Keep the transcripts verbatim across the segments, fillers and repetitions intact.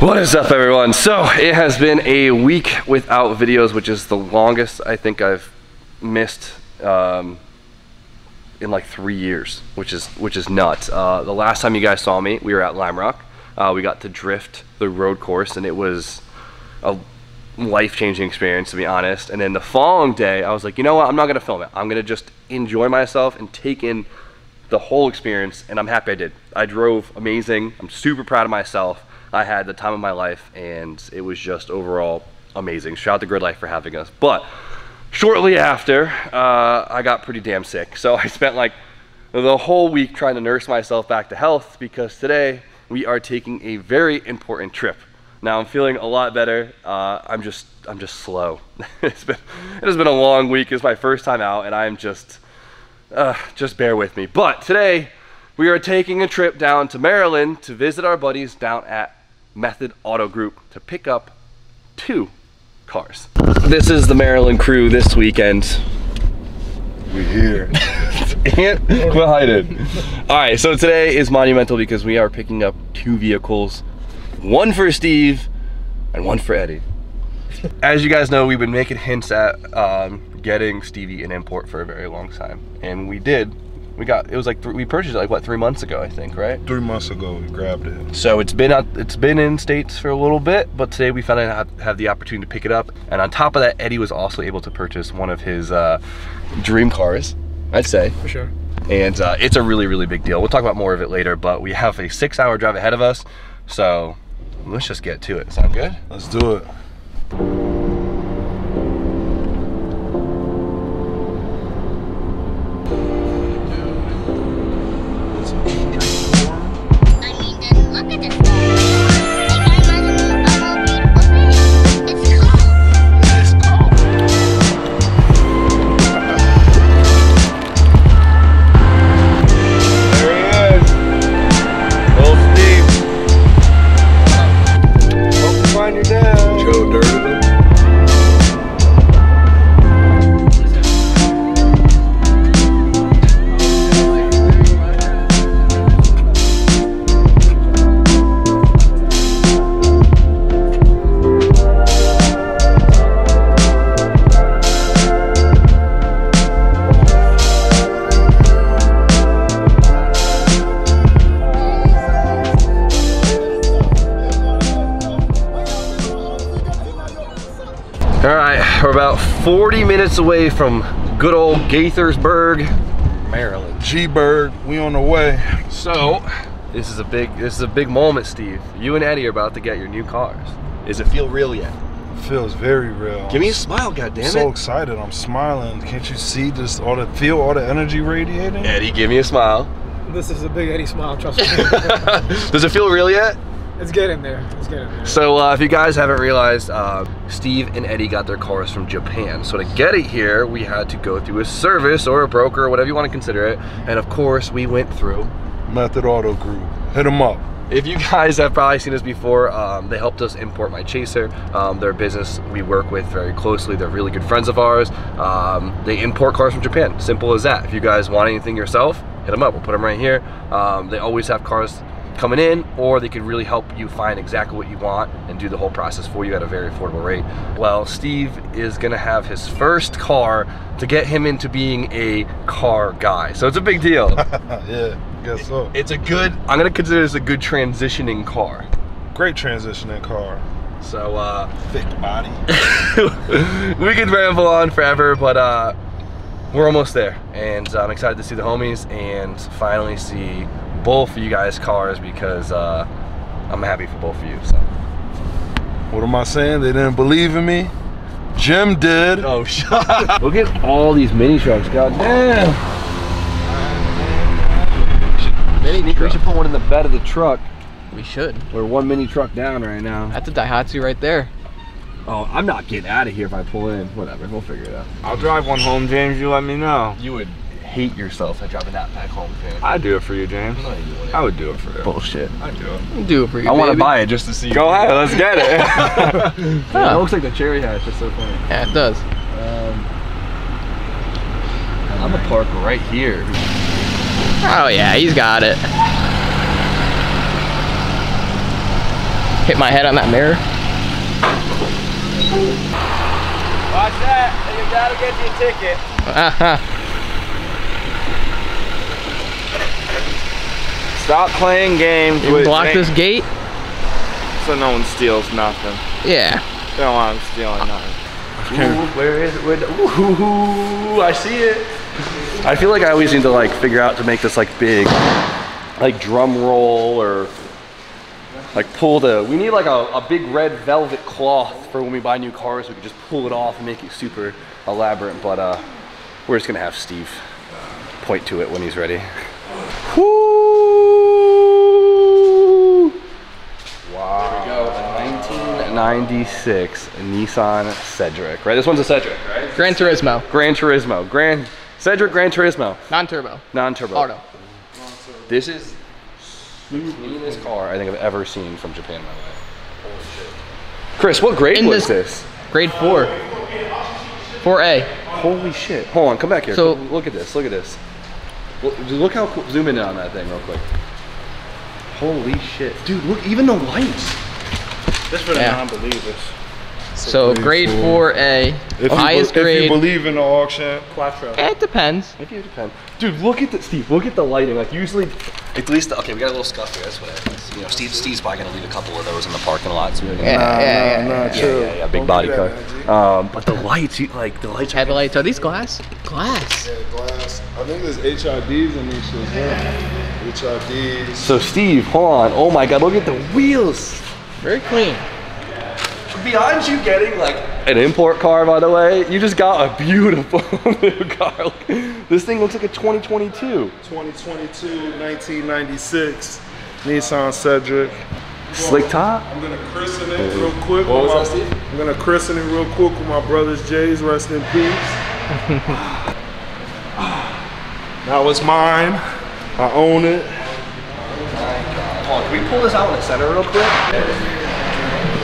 What is up, everyone? So it has been a week without videos, which is the longest I think I've missed um, in like three years, which is which is nuts. Uh, the last time you guys saw me, we were at Lime Rock. Uh, we got to drift the road course, and it was a life-changing experience, to be honest. And then the following day, I was like, you know what? I'm not gonna film it. I'm gonna just enjoy myself and take in the whole experience, and I'm happy I did. I drove amazing. I'm super proud of myself. I had the time of my life, and it was just overall amazing. Shout out to Gridlife for having us. But shortly after, uh, I got pretty damn sick. So I spent like the whole week trying to nurse myself back to health, because today we are taking a very important trip. Now I'm feeling a lot better. Uh, I'm just I'm just slow. it's been it has been a long week. It's my first time out, and I'm just uh, just bear with me. But today we are taking a trip down to Maryland to visit our buddies down at Method Auto Group to pick up two cars. This is the Maryland crew this weekend. We're here. And behind it. All right, so today is monumental because we are picking up two vehicles. One for Steve and one for Eddie. As you guys know, we've been making hints at um, getting Stevie an import for a very long time. And we did. We got, it was like, th we purchased it like, what, three months ago, I think, right? Three months ago, we grabbed it. So it's been out, it's been in States for a little bit, but today we finally have, have the opportunity to pick it up. And on top of that, Eddie was also able to purchase one of his uh, dream cars, I'd say. For sure. And uh, it's a really, really big deal. We'll talk about more of it later, but we have a six hour drive ahead of us, so let's just get to it. Sound good? Let's do it. We're about forty minutes away from good old Gaithersburg, Maryland. G-Burg, we on the way. So, this is a big, this is a big moment, Steve. You and Eddie are about to get your new cars. Does it feel real yet? It feels very real. Give me a smile, goddammit. I'm so excited, I'm smiling. Can't you see this, all the, feel all the energy radiating? Eddie, give me a smile. This is a big Eddie smile, trust me. Does it feel real yet? Let's get in there, let's get in there. So uh, if you guys haven't realized, uh, Steve and Eddie got their cars from Japan. So to get it here, we had to go through a service or a broker, whatever you want to consider it. And of course, we went through Method Auto Group. Hit them up. If you guys have probably seen us before, um, they helped us import my Chaser. Um, they're a business we work with very closely. They're really good friends of ours. Um, they import cars from Japan, simple as that. If you guys want anything yourself, hit them up, we'll put them right here. Um, they always have cars coming in, or they could really help you find exactly what you want and do the whole process for you at a very affordable rate. Well, Steve is gonna have his first car to get him into being a car guy. So it's a big deal. Yeah, I guess so. It's a good, I'm gonna consider this a good transitioning car. Great transitioning car. So, uh. Thick body. We could ramble on forever, but uh, we're almost there. And I'm excited to see the homies and finally see both of you guys' cars, because uh, I'm happy for both of you. So, what am I saying? They didn't believe in me. Jim did. Oh shit! Look at all these mini trucks. God damn. Mini truck. We should put one in the bed of the truck. We should. We're one mini truck down right now. That's a Daihatsu right there. Oh, I'm not getting out of here if I pull in. Whatever, we'll figure it out. I'll drive one home, James. You let me know. You would hate yourself for driving that back home, James. I'd do it for you, James. No, you wouldn't. I would do it for you. Bullshit. I'd do it. I'd do it for you, I want to buy it just to see you. Go ahead, let's get it. Huh. Yeah, it looks like the cherry hatch. It's so funny. Yeah, it does. Um, I'm going to park right here. Oh, yeah, he's got it. hit my head on that mirror. Watch that, your dad will get you a ticket. Uh-huh. Stop playing games. You with block things. This gate? So no one steals nothing. Yeah. They don't want them stealing nothing. Ooh, where is it? Where the, ooh, I see it. I feel like I always need to like figure out to make this like big, like drum roll or like pull the. We need like a, a big red velvet cloth for when we buy new cars. We can just pull it off and make it super elaborate. But uh, we're just gonna have Steve point to it when he's ready. Woo! Wow. There we go. nineteen ninety-six Nissan Cedric, right? This one's a Cedric, right? Gran Turismo. Gran Turismo. Gran Cedric Gran Turismo. Non-turbo. Non-turbo. Auto. This is the cleanest car I think I've ever seen from Japan in my life. Holy shit. Chris, what grade in was this, this? Grade four. four A. Holy shit. Hold on, come back here. So, look at this, look at this. Look how cool, zoom in on that thing real quick. Holy shit. Dude, look, even the lights. This for the yeah. non-believers. So, so grade four A, highest grade. If you believe in the auction, quattro. It depends. If you depend, dude. Look at the Steve. Look at the lighting. Like usually, at least okay, we got a little scuff here. That's what happens. You know, Steve. Steve's probably gonna leave a couple of those in the parking lot. So yeah, yeah, nah, yeah, nah, yeah, nah, sure. yeah, yeah, yeah. Big Don't body car. Um, but the lights, you, like the lights. Headlights. Are, are these glass? Glass. Yeah, glass. I think there's H I Ds in these shoes. Yeah. H I Ds. So Steve, hold on. Oh my God, look at the wheels. Very clean. Beyond you getting like an import car, by the way, you just got a beautiful new car. Like, this thing looks like a twenty twenty-two. twenty twenty-two, nineteen ninety-six, Nissan Cedric. Slick top. I'm gonna christen it hey. real quick. What was that, Steve? I'm gonna christen it real quick with my brother's J's. Rest in peace. That was mine. I own it. Can we pull this out in the center real quick?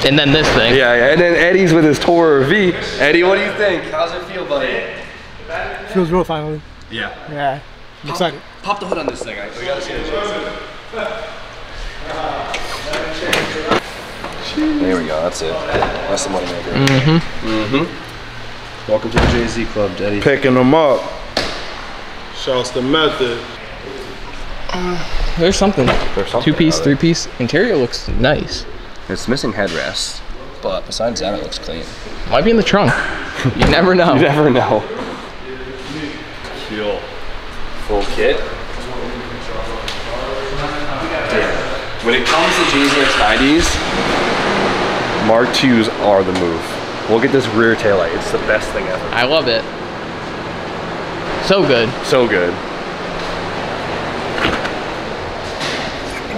And then this thing. Yeah, yeah. And then Eddie's with his Tourer V. Eddie, what do you think? How's it feel, buddy? Feels real finally. Yeah. Yeah. I'm pop, excited. Pop the hood on this thing. We gotta see it. There we go. That's it. That's the money maker. Mm-hmm. Mm-hmm. Welcome to the J Z Club, Eddie. Picking them up. Shouts to Method. Uh, there's something. There's something. Two-piece, three-piece. Interior looks nice. It's missing headrests, but besides that, it looks clean. Might be in the trunk. You never know. You never know. Cool. Full kit. Dude, when it comes to J Z X one hundreds, Mark twos are the move. Look at this rear taillight. It's the best thing ever. I love it. So good. So good.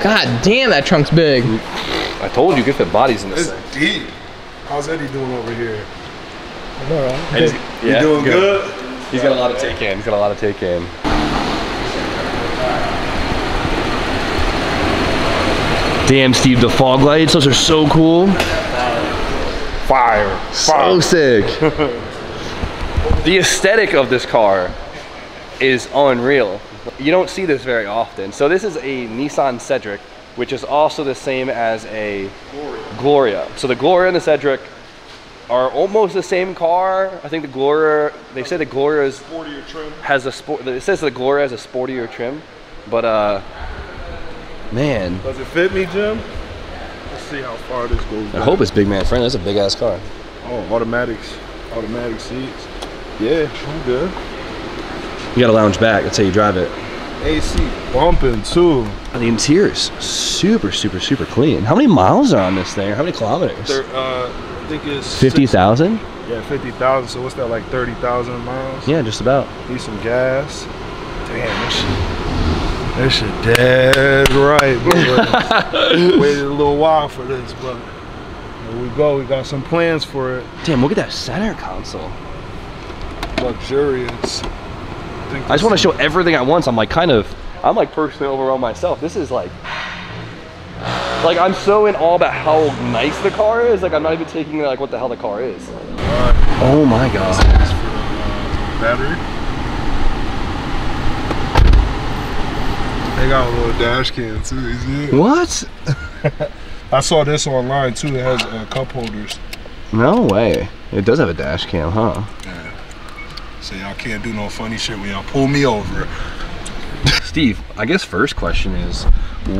God damn, that trunk's big. I told you, get the bodies in this it's thing. Deep. How's Eddie doing over here? I'm all right. Eddie's, yeah, you doing good? good? He's got a lot to take in. He's got a lot to take in. Damn, Steve, the fog lights. Those are so cool. Fire. Fire. So sick. The aesthetic of this car is unreal. You don't see this very often. So this is a Nissan Cedric, which is also the same as a Gloria. Gloria. So the Gloria and the Cedric are almost the same car. I think the Gloria, they say the Gloria is, sportier trim. has a sport, it says the Gloria has a sportier trim, but uh, man. Does it fit me, Jim? Let's see how far this goes. I hope it's big man friendly. That's a big ass car. Oh, automatics, automatic seats. Yeah, I'm good. You gotta lounge back, that's how you drive it. A C bumping too. The interior's super, super, super clean. How many miles are on this thing? How many kilometers? There, uh, I think it's fifty thousand? Yeah, fifty thousand, so what's that, like thirty thousand miles? Yeah, just about. Need some gas. Damn, this shit, this shit dead right. Waited a little while for this, but here we go, we got some plans for it. Damn, look at that center console. Luxurious. I just want to show everything at once. I'm like kind of, I'm like personally overwhelmed myself. This is like, like I'm so in awe about how nice the car is. Like I'm not even taking in like what the hell the car is. Uh, oh my God. Battery. They got a little dash cam too, isn't it? What? I saw this online too. It has uh, cup holders. No way. It does have a dash cam, huh? Yeah. So y'all can't do no funny shit when y'all pull me over. Steve, I guess first question is,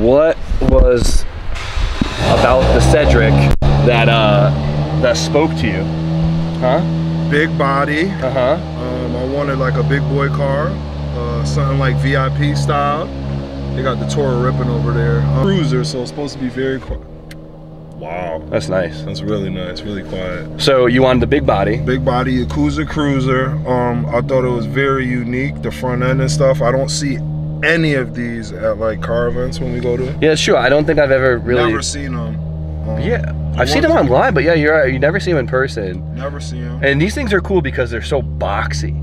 what was about the Cedric that uh that spoke to you? Huh? Big body. Uh-huh. Um, I wanted like a big boy car, uh, something like V I P style. They got the Tourer ripping over there. Um, cruiser, so it's supposed to be very quiet. Wow, that's nice. That's really nice, really quiet. So you wanted the big body? Big body, Yakuza Cruiser. Um, I thought it was very unique, the front end and stuff. I don't see any of these at like car events when we go to it. Yeah, sure. I don't think I've ever really never seen them. Um, yeah, I've seen them online, but yeah, you're right. You never see them in person. Never see them. And these things are cool because they're so boxy.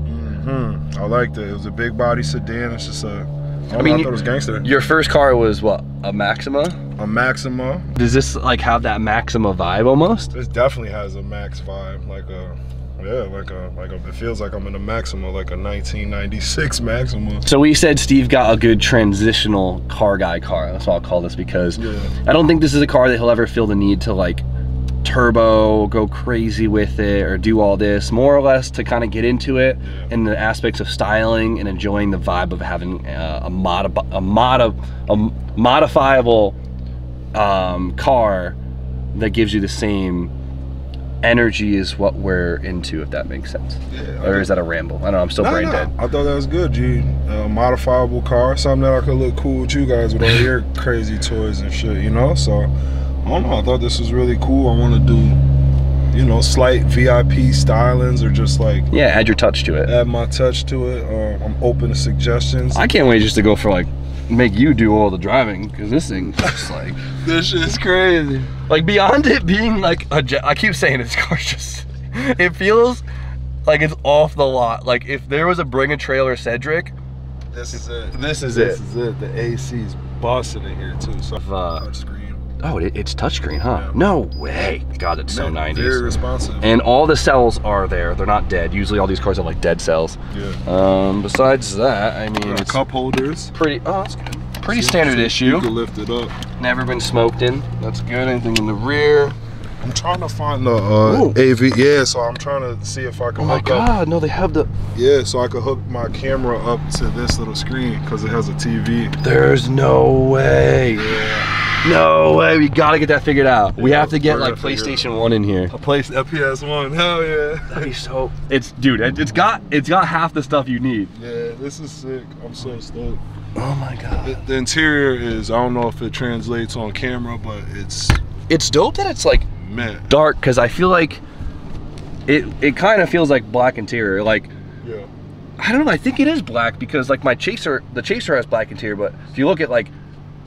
Mm-hmm. I liked it. It was a big body sedan. It's just a. I, I mean, know, I thought it was gangster. Your first car was what? A Maxima? A Maxima. Does this like have that Maxima vibe almost? This definitely has a Max vibe, like a, yeah, like a, like a, it feels like I'm in a Maxima, like a nineteen ninety-six Maxima. So we said Steve got a good transitional car guy car. That's what I'll call this because yeah. I don't think this is a car that he'll ever feel the need to like turbo, go crazy with it, or do all this, more or less to kind of get into it yeah. in the aspects of styling and enjoying the vibe of having uh, a mod a mod a modifiable um, car that gives you the same energy is what we're into, if that makes sense. Yeah, or is that a ramble? I don't know, I'm still nah, brain nah. dead. I thought that was good, G. A modifiable car, something that I could look cool with you guys with all your crazy toys and shit, you know? So. I don't know, I thought this was really cool. I want to do, you know, slight V I P stylings or just like... Yeah, add your touch to it. Add my touch to it. Uh, I'm open to suggestions. I can't wait just to go for like, make you do all the driving because this thing's just like... This shit's crazy. Like beyond it being like, a jet, I keep saying this car's just, it feels like it's off the lot. Like if there was a Bring a Trailer Cedric, this is it. This is this it. This is it. The A C's busting in here too. So uh, touchscreen. Oh, it, it's touchscreen, huh? Yeah. No way. God, it's so nineties. Very responsive. And all the cells are there. They're not dead. Usually all these cars have like dead cells. Yeah. Um, besides that, I mean, it's cup holders. Pretty, oh, that's good. Pretty see, standard see, issue. You can lift it up. Never been smoked in. That's good. Anything in the rear? I'm trying to find the uh, A V. Yeah, so I'm trying to see if I can oh hook up. Oh my God, no, they have the. Yeah, so I could hook my camera up to this little screen because it has a T V. There's no way. Yeah. No way, we gotta get that figured out. We yeah, have to get like PlayStation one in here. A place a P S one, hell yeah. That'd be so it's dude, it, it's got it's got half the stuff you need. Yeah, this is sick. I'm so stoked. Oh my God. The, the interior is I don't know if it translates on camera, but it's it's dope that it's like man. dark because I feel like it it kind of feels like black interior. Like yeah. I don't know, I think it is black because like my Chaser the Chaser has black interior, but if you look at like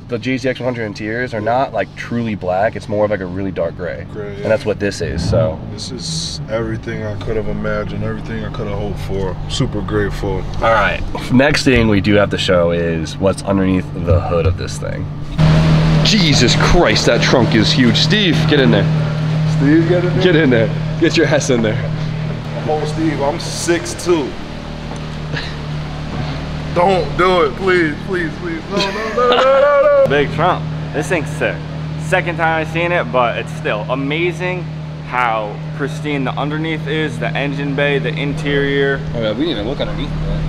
the J Z X one hundred interiors are not like truly black. It's more of like a really dark gray. gray yeah. And that's what this is, so. This is everything I could have imagined, everything I could have hoped for. Super grateful. All right, next thing we do have to show is what's underneath the hood of this thing. Jesus Christ, that trunk is huge. Steve, get in there. Steve, get in there? Get in there. Get your ass in there. Come on, Steve, I'm six two. Don't do it, please, please, please. No, no, no, no, no, no. Big Trump. This thing's sick. Second time I've seen it, but it's still amazing how pristine the underneath is, the engine bay, the interior. Oh yeah, we didn't even look underneath that.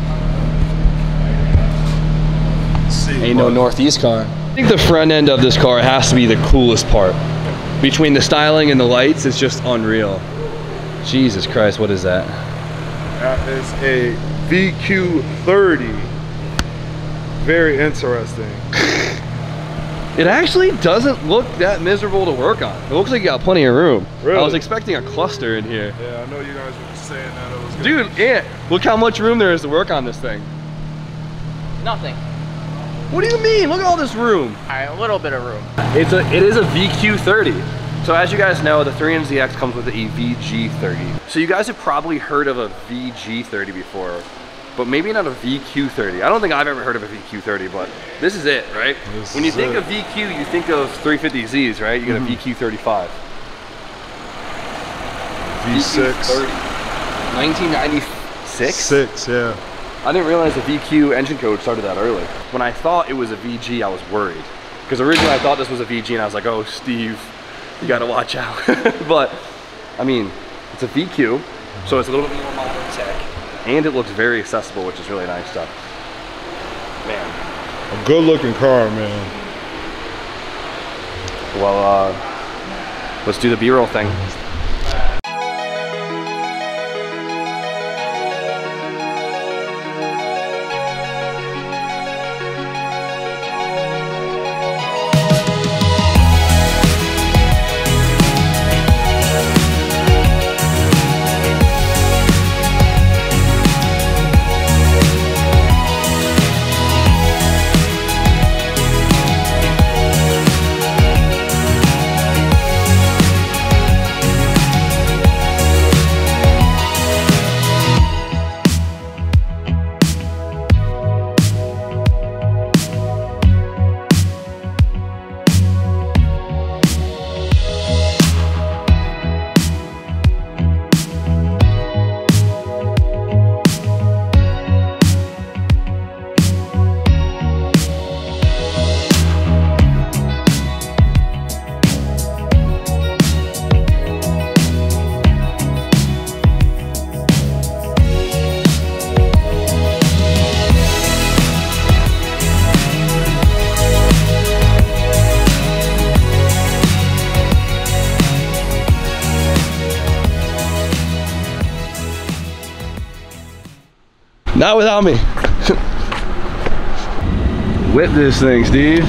See, ain't no Northeast car. I think the front end of this car has to be the coolest part. Between the styling and the lights, it's just unreal. Jesus Christ, what is that? That is a V Q thirty. Very interesting. It actually doesn't look that miserable to work on. It looks like you got plenty of room. Really? I was expecting a cluster in here. Yeah, I know you guys were saying that it was good. Dude, Ant, look how much room there is to work on this thing. Nothing. What do you mean? Look at all this room. All right, a little bit of room. It's a, it is a V Q thirty. So as you guys know, the three M Z X comes with a V G thirty. So you guys have probably heard of a V G thirty before, but maybe not a V Q thirty. I don't think I've ever heard of a V Q thirty, but this is it, right? This when you think it. of V Q, you think of three fifty Z's, right? You got mm. a V Q thirty-five. V six. nineteen ninety-six? Six, yeah. I didn't realize the V Q engine code started that early. When I thought it was a V G, I was worried. Because originally I thought this was a V G and I was like, oh, Steve, you gotta watch out. But I mean, it's a V Q, so it's a little bit more modern tech, and it looks very accessible, which is really nice stuff. Man, a good looking car, man. Well, uh, let's do the B-roll thing. Not without me. Whip this thing, Steve.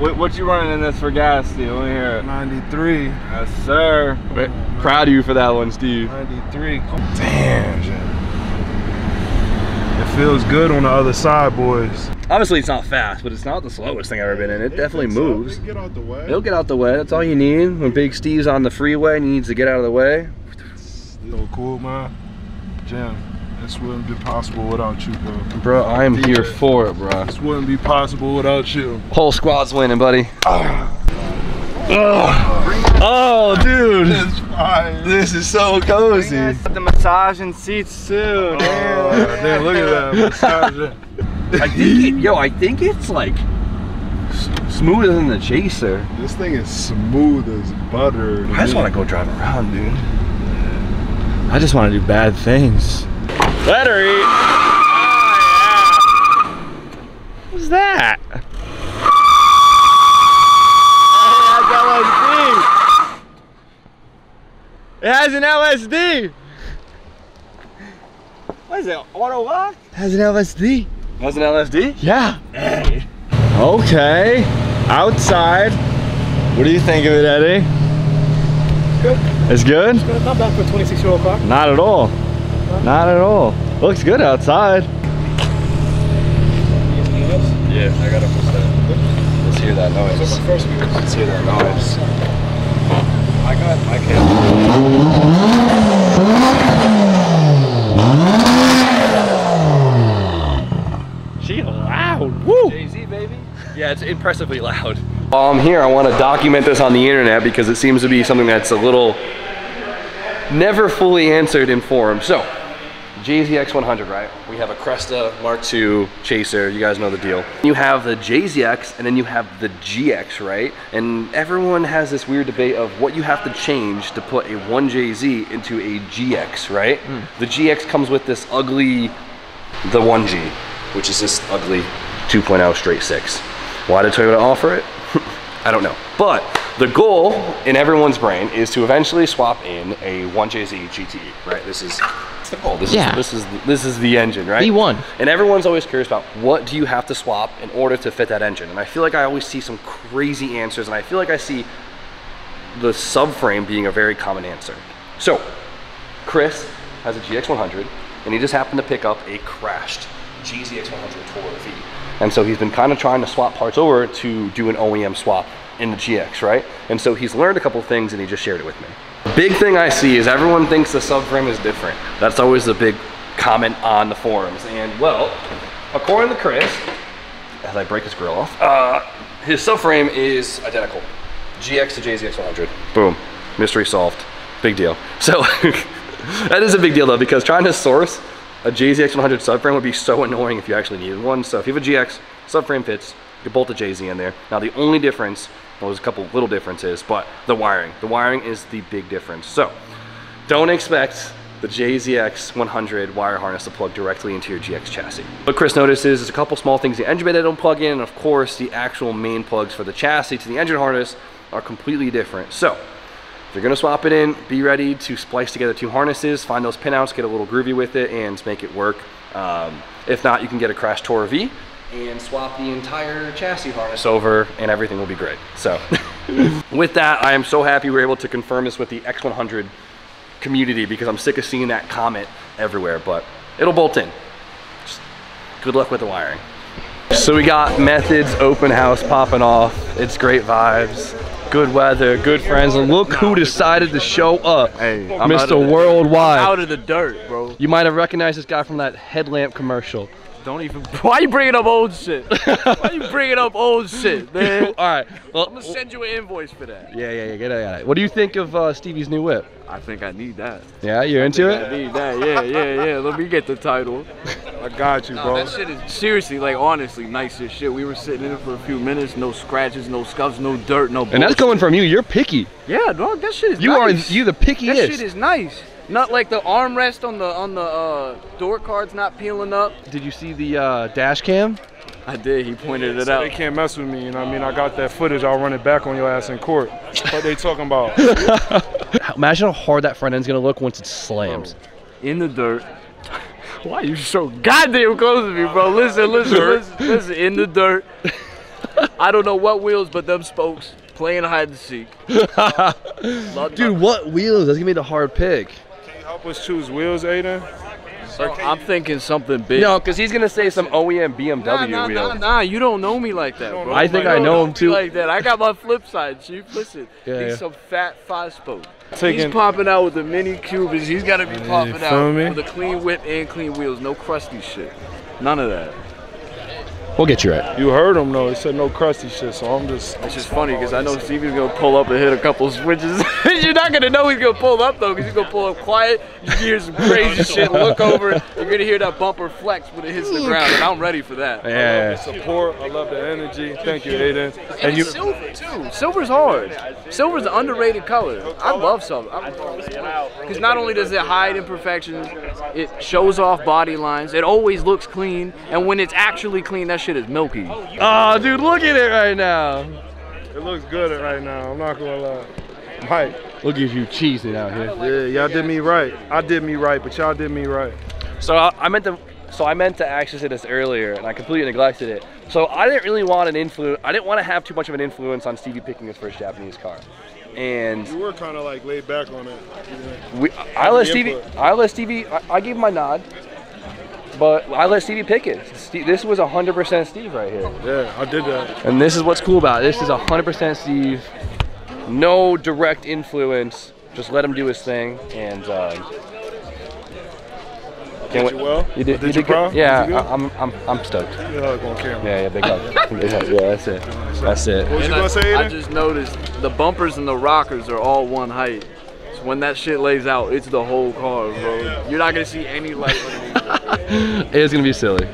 What, what you running in this for gas, Steve? Let me hear it. ninety-three. Yes, sir. Oh, proud of you for that one, Steve. ninety-three. Damn. It feels good on the other side, boys. Obviously, it's not fast, but it's not the slowest thing I've ever been in. It, it definitely moves. It'll get out the way. It'll get out the way. That's all you need. When Big Steve's on the freeway and he needs to get out of the way. Yo, cool, man. Jim, this wouldn't be possible without you, bro. Bro, I am here for it, bro. This wouldn't be possible without you. Whole squad's winning, buddy. Oh, oh. Oh dude. This is fire. This is so cozy. The massaging seats, too. Oh, damn, look at that. Massaging. I think it, yo, I think it's like smoother than the Chaser. This thing is smooth as butter. I just want to go drive around, dude. I just want to do bad things. Let her eat. Oh, yeah. What's that? Oh, that's L S D. It has an L S D. What is it? Auto lock? It has an L S D. It has an L S D? Yeah. Hey. Okay. Outside. What do you think of it, Eddie? Good. It's good? It's good. Not bad for a twenty-six year old car. Not at all. Not at all. Looks good outside. Yeah, I gotta push that. Let's hear that noise. So my first viewers, let's hear that noise. I got my kid. She loud. Woo! Jay-Z, baby. Yeah, it's impressively loud. While I'm here, I want to document this on the internet because it seems to be something that's a little never fully answered in form. So, J Z X one hundred, right? We have a Cresta Mark two Chaser. You guys know the deal. You have the J Z X and then you have the G X, right? And everyone has this weird debate of what you have to change to put a one J Z into a G X, right? Mm. The G X comes with this ugly, the one G, which is this ugly two point oh straight six. Why did Toyota offer it? I don't know. But the goal in everyone's brain is to eventually swap in a one J Z G T E, right? This is the goal. This, yeah. is, this, is, the, this is the engine, right? V one. And everyone's always curious about what do you have to swap in order to fit that engine? And I feel like I always see some crazy answers, and I feel like I see the subframe being a very common answer. So Chris has a G X one hundred, and he just happened to pick up a crashed G Z X one hundred Tourer V. And so he's been kind of trying to swap parts over to do an O E M swap in the G X, right? And so he's learned a couple things and he just shared it with me. Big thing I see is everyone thinks the subframe is different. That's always the big comment on the forums. And well, according to Chris, as I break his grill off, uh, his subframe is identical. G X to J Z X one hundred. Boom. Mystery solved. Big deal. So that is a big deal though, because trying to source a J Z X one hundred subframe would be so annoying if you actually needed one. So if you have a G X, subframe fits, you can bolt a J Z in there. Now the only difference, well there's a couple little differences, but the wiring. The wiring is the big difference. So don't expect the J Z X one hundred wire harness to plug directly into your G X chassis. What Chris notices is a couple small things in the engine bay that don't plug in, and of course the actual main plugs for the chassis to the engine harness are completely different. So if you're gonna swap it in, be ready to splice together two harnesses, find those pinouts, get a little groovy with it, and make it work. Um, if not, you can get a crashed Tourer V and swap the entire chassis harness over and everything will be great. So with that, I am so happy we were able to confirm this with the X one hundred community, because I'm sick of seeing that comment everywhere, but it'll bolt in. Just good luck with the wiring. So we got Method's open house popping off. It's great vibes. Good weather, good friends, and look who decided to show up. Hey, Mister Worldwide. Out of the dirt, bro. You might have recognized this guy from that headlamp commercial. Don't even. Why you bringing up old shit? Why you bringing up old shit, man? All right. Well, I'm gonna send you an invoice for that. Yeah, yeah, yeah. Get it, get it. What do you think of uh, Stevie's new whip? I think I need that. Yeah, you're I into it? I need that. Yeah, yeah, yeah. Let me get the title. I got you, no, bro. That shit is seriously, like, honestly, nice as shit. We were sitting in it for a few minutes. No scratches, no scuffs, no dirt, no. Bullshit. And that's coming from you. You're picky. Yeah, dog. That shit is. You nice. are. You the pickiest. That shit is nice. Not like the armrest on the on the uh, door card's not peeling up. Did you see the uh, dash cam? I did. He pointed yeah, it so out. They can't mess with me. You know what I mean? I got that footage. I'll run it back on your ass in court. What they talking about? Imagine how hard that front end's gonna look once it slams. Bro, in the dirt. Why are you so goddamn close to me, bro? Listen, listen, listen, listen. In the dirt. I don't know what wheels, but them spokes. Playing hide and seek. Dude, what wheels? That's gonna be the hard pick. Help us choose wheels, Aiden. So I'm thinking something big. No, because he's gonna say some O E M B M W nah, nah, wheel. Nah, nah, you don't know me like that, bro. I think I know him too. Like that, I got my flip side, chief. Listen, yeah, he's yeah. some fat five spoke. He's popping out with the mini Cubans. He's gotta be popping out me? with a clean whip and clean wheels. No crusty shit. None of that. We'll get you right. You heard him though. He said no crusty shit, so I'm just. It's just funny because I know Stevie's gonna pull up and hit a couple switches. You're not gonna know he's gonna pull up though, because he's gonna pull up quiet. You hear some crazy shit. Look over. You're gonna hear that bumper flex when it hits the ground, and I'm ready for that. Yeah. I love the support. I love the energy. Thank you, Aiden. And, and you. Silver too. Silver's hard. Silver's an underrated color. I love silver. Because not only does it hide imperfections, it shows off body lines. It always looks clean, and when it's actually clean, that's shit is milky. Oh, dude, look at it right now. It looks good right now. I'm not gonna lie. I'm hyped. Look at you cheesing out here. Yeah, y'all did me right. I did me right, but y'all did me right. So I, I meant to. So I meant to actually say this earlier, and I completely neglected it. So I didn't really want an influence. I didn't want to have too much of an influence on Stevie picking his first Japanese car. And you were kind of like laid back on it. You know, we, I, I let Stevie. I let Stevie. I, I gave him my nod. But I let Stevie pick it. This was one hundred percent Steve right here. Yeah, I did that. And this is what's cool about it. This is one hundred percent Steve. No direct influence. Just let him do his thing. And um, did you well? You did, did you, did you good? Yeah, did you I'm, I'm, I'm stoked. Big hug on camera. Yeah, yeah, big hug. Big hug. Yeah, that's it. That's it. What was you gonna say, Aiden? I just noticed the bumpers and the rockers are all one height. So when that shit lays out, it's the whole car, bro. You're not gonna see any light underneath. It's gonna be silly.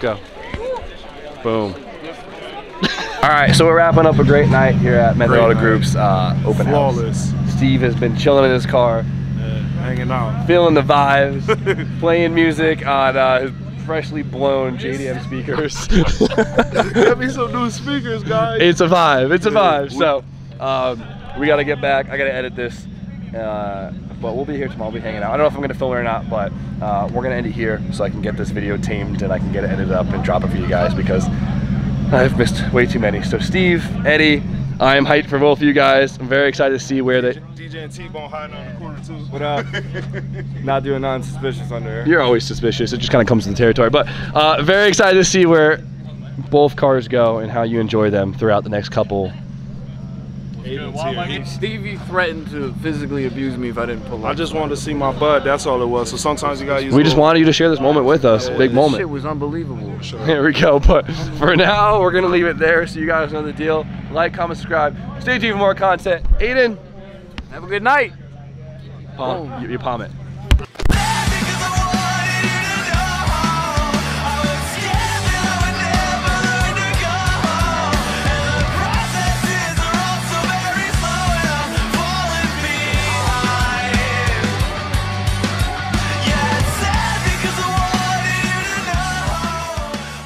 Go. Boom. All right, so we're wrapping up a great night here at Method Auto Group's uh, open Flawless. house. Steve has been chilling in his car, yeah, hanging out, feeling the vibes, playing music on uh, his freshly blown J D M speakers. Got me some new speakers, guys. It's a vibe. It's a vibe. So um, we gotta get back. I gotta edit this. Uh, But we'll be here tomorrow. I'll be hanging out. I don't know if I'm going to film it or not, but uh, we're going to end it here so I can get this video tamed and I can get it edited up and drop it for you guys, because I've missed way too many. So Steve, Eddie, I am hyped for both of you guys. I'm very excited to see where they... D J and T-Bone hiding on the corner too. What up? Not doing nothing suspicious under here. You're always suspicious. It just kind of comes to the territory. But uh, very excited to see where both cars go and how you enjoy them throughout the next couple... He, Stevie threatened to physically abuse me if I didn't pull up. I just wanted to see my bud. That's all it was. So sometimes you gotta use. We just wanted you to share this moment with us. Yeah, Big this moment. Shit was unbelievable. Sure. Here we go. But for now, we're gonna leave it there. So you guys know the deal. Like, comment, subscribe. Stay tuned for more content. Aiden, have a good night. Palm. Oh. You, you palm it.